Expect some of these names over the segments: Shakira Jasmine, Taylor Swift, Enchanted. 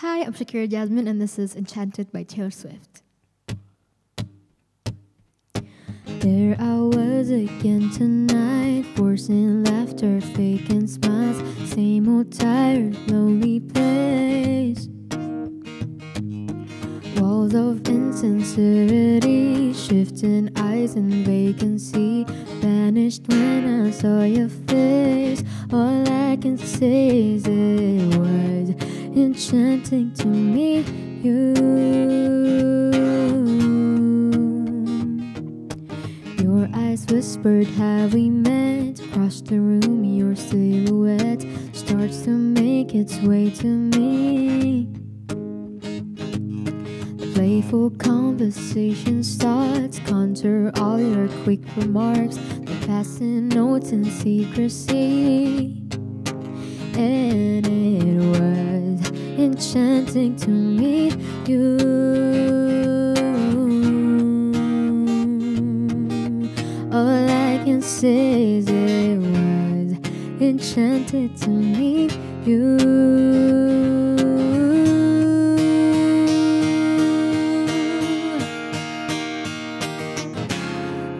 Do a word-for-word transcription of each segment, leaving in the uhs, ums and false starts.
Hi, I'm Shakira Jasmine, and this is Enchanted by Taylor Swift. There I was again tonight, forcing laughter, faking smiles, same old tired, lonely place. Walls of insincerity, shifting eyes and vacancy, vanished when I saw your face. All I can say is it was enchanting to meet you. Your eyes whispered how we met, across the room your silhouette starts to make its way to me. The playful conversation starts, contour all your quick remarks, the passing notes in secrecy. And it was enchanting to meet you. All I can say is it was enchanted to meet you.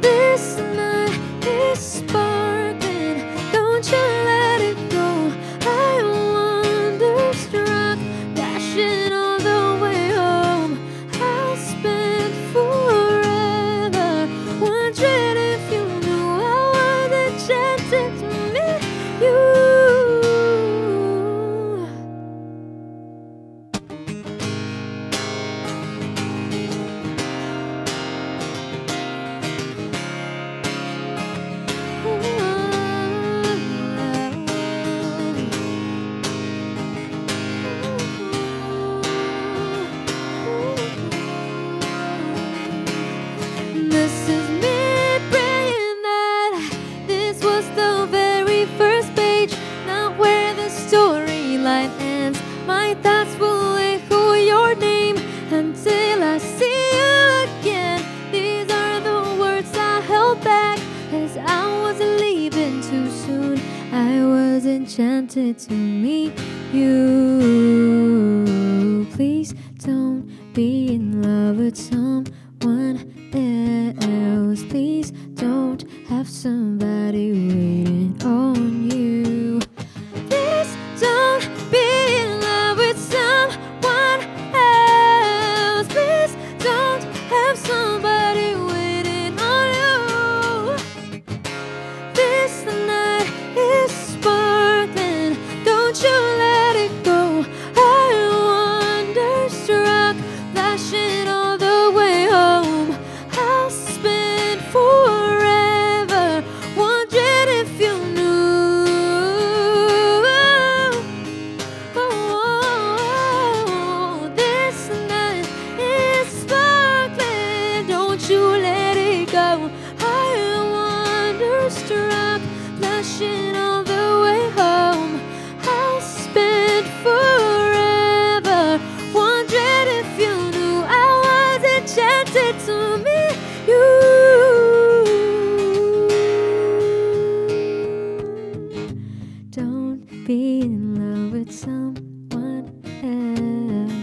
This night is sparkling, don't you let it go. This is me praying that this was the very first page, not where the storyline ends. My thoughts will echo your name until I see you again. These are the words I held back as I was leaving too soon. I was enchanted to meet you. Please don't be in love with someone else. Please don't have somebody waiting on you. Please don't be in love with someone else. Please don't have somebody waiting on you. This night is sparkling, don't you let it go. I wonderstruck, flashing all the way home. Struck, flashing all the way home. I'll spend forever wondering if you knew I was enchanted to meet you. Don't be in love with someone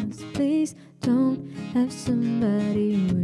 else. Please don't have somebody with